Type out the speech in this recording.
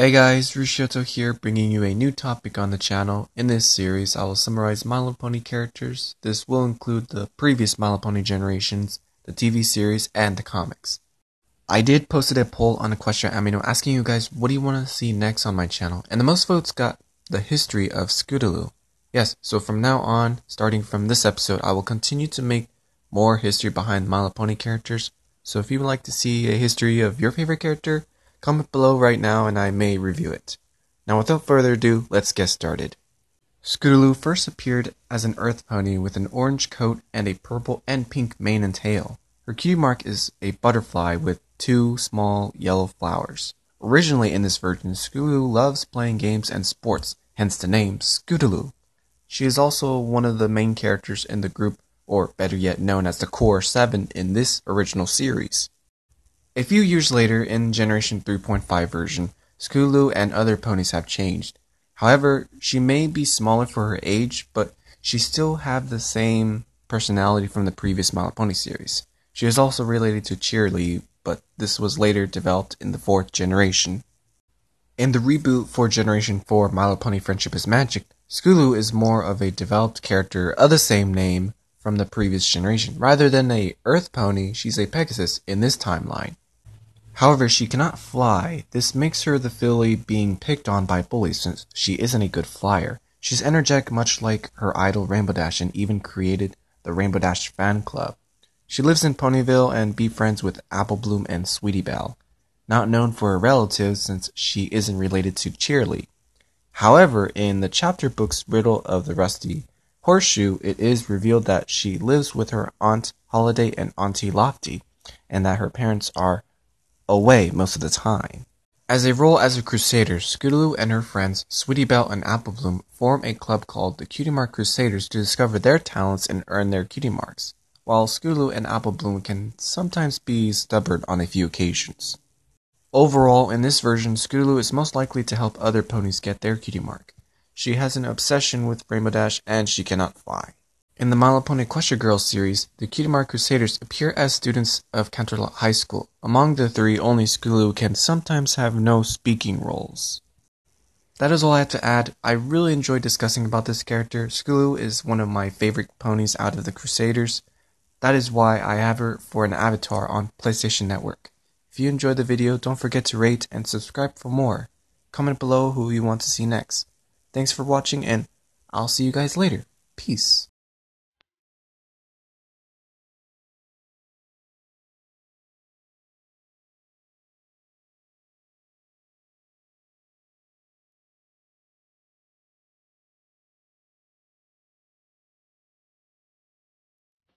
Hey guys, Ruchiyoto here, bringing you a new topic on the channel. In this series, I will summarize My Little Pony characters. This will include the previous My Little Pony generations, the TV series, and the comics. I did post a poll on Equestria Amino asking you guys, what do you want to see next on my channel? And the most votes got the history of Scootaloo. Yes, so from now on, starting from this episode, I will continue to make more history behind My Little Pony characters. So if you would like to see a history of your favorite character, comment below right now and I may review it. Now without further ado, let's get started. Scootaloo first appeared as an earth pony with an orange coat and a purple and pink mane and tail. Her cutie mark is a butterfly with two small yellow flowers. Originally in this version, Scootaloo loves playing games and sports, hence the name Scootaloo. She is also one of the main characters in the group, or better yet known as the Core 7 in this original series. A few years later, in Generation 3.5 version, Scootaloo and other ponies have changed. However, she may be smaller for her age, but she still have the same personality from the previous My Little Pony series. She is also related to Cheerilee, but this was later developed in the 4th generation. In the reboot for Generation 4 My Little Pony Friendship is Magic, Scootaloo is more of a developed character of the same name from the previous generation. Rather than a earth pony, she's a Pegasus in this timeline. However, she cannot fly. This makes her the filly being picked on by bullies since she isn't a good flyer. She's energetic much like her idol Rainbow Dash and even created the Rainbow Dash fan club. She lives in Ponyville and be friends with Apple Bloom and Sweetie Belle. Not known for her relatives since she isn't related to Cheerilee. However, in the chapter book's Riddle of the Rusty Horseshoe, it is revealed that she lives with her Aunt Holiday and Auntie Lofty, and that her parents are away most of the time. As a role as a crusader, Scootaloo and her friends Sweetie Belle and Apple Bloom form a club called the Cutie Mark Crusaders to discover their talents and earn their cutie marks, while Scootaloo and Apple Bloom can sometimes be stubborn on a few occasions. Overall, in this version, Scootaloo is most likely to help other ponies get their cutie mark. She has an obsession with Rainbow Dash and she cannot fly. In the My Little Pony Equestria Girls series, the Cutie Mark Crusaders appear as students of Canterlot High School. Among the three, only Scootaloo can sometimes have no speaking roles. That is all I have to add. I really enjoyed discussing about this character. Scootaloo is one of my favorite ponies out of the Crusaders. That is why I have her for an avatar on PlayStation Network. If you enjoyed the video, don't forget to rate and subscribe for more. Comment below who you want to see next. Thanks for watching, and I'll see you guys later. Peace.